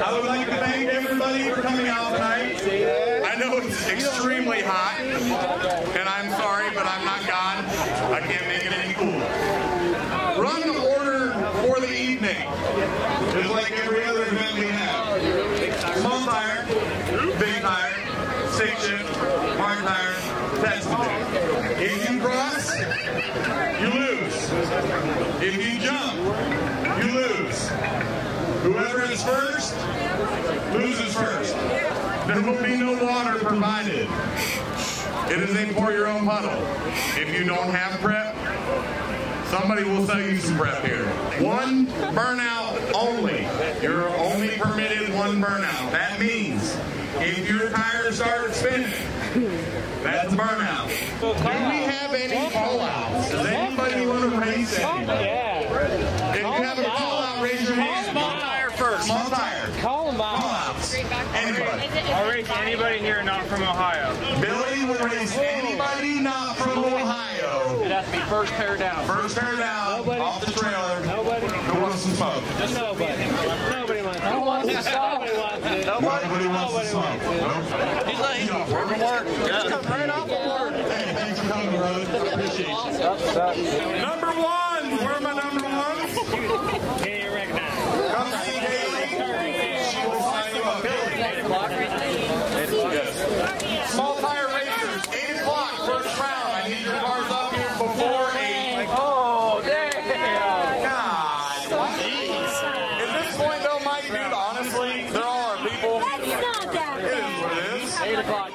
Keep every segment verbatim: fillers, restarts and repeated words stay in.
I would like to thank everybody for coming out tonight. I know it's extremely hot, and I'm sorry, but I'm not God. I can't make it any cooler. Run the order for the evening, just like every other event we have. Small tire, big tire, stick shift, hard tire, test tire. If you cross, you lose. If you jump, you lose. Whoever is first, loses first. There will be no water provided. It is a pour your own puddle. If you don't have prep, somebody will sell you some prep here. One burnout only. You're only permitted one burnout. That means if your tires start spinning, that's burnout. Do we have any fallouts? Does anybody want to raise that? If you have a fallout, raise your hand. Small tire. Call them out. Anybody. I'll raise anybody here not from Ohio. Billy will raise anybody not from Ohio. It has to be first pair down. First pair down. Nobody. Off the trailer. Nobody. Who wants some smoke? Just nobody. Nobody wants it. Who wants to stop? Nobody wants it. Nobody wants to smoke. He's not eating. We're from work. Just come right off the work. Hey, thanks for coming, brother. I appreciate you. Number one. Where are my number ones? Can't even recognize. Come see Dave. Yes. Small tire racers, eight o'clock, first round. I need your cars up here before eight. Oh, damn. God. Jeez. At this point, though, Mike, dude, honestly, they're all our people. That's not that bad. It is what it is. eight o'clock.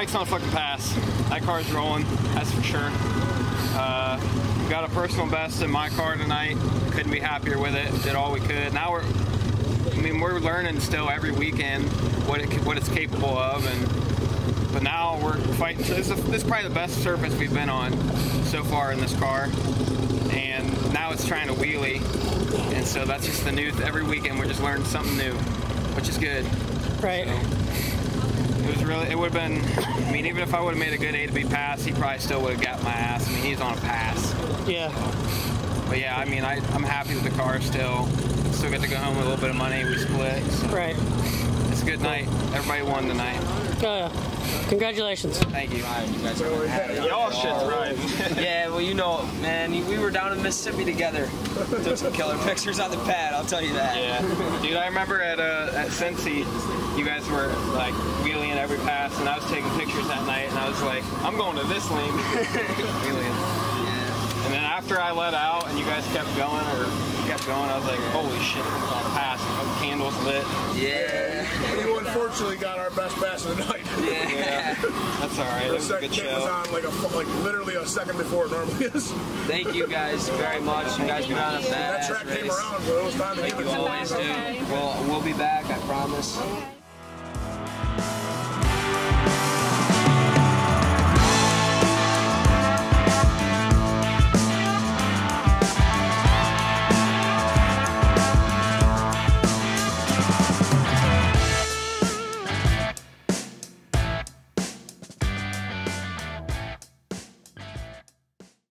Mike's on fucking pass. That car's rolling, that's for sure. Uh, got a personal best in my car tonight. Couldn't be happier with it. Did all we could. Now we're, I mean, we're learning still every weekend what it what it's capable of, and but now we're fighting. So this is, this is probably the best surface we've been on so far in this car, and now it's trying to wheelie, and so that's just the new. Every weekend we're just learning something new, which is good. Right. So, It was really, it would have been, I mean, even if I would have made a good A to B pass, he probably still would have got my ass. I mean, he's on a pass. Yeah. But yeah, I mean, I, I'm happy with the car still. Still get to go home with a little bit of money. We split. So. Right. It's a good night. Everybody won tonight. Oh, yeah. Congratulations. Thank you. Right, you guys are happy. Y'all shit's right. Yeah, well, you know, man, we were down in Mississippi together. Took some killer pictures on the pad, I'll tell you that. Yeah. Dude, I remember at, uh, at Cincy, you guys were, like, wheeling every pass, and I was taking pictures that night, and I was like, I'm going to this lane. Wheeling. Yeah. And then after I let out, and you guys kept going, or kept going, I was like, holy shit, we're on a pass. Candles lit. Yeah. You unfortunately got our best pass of the night. Yeah. Yeah. That's all right. It was a good show. Was on like, a, like literally a second before it normally is. Thank you guys very much. You guys been on a badass race. That track came around, but it was time to give it to you. Always do. Well, we'll be back, I promise.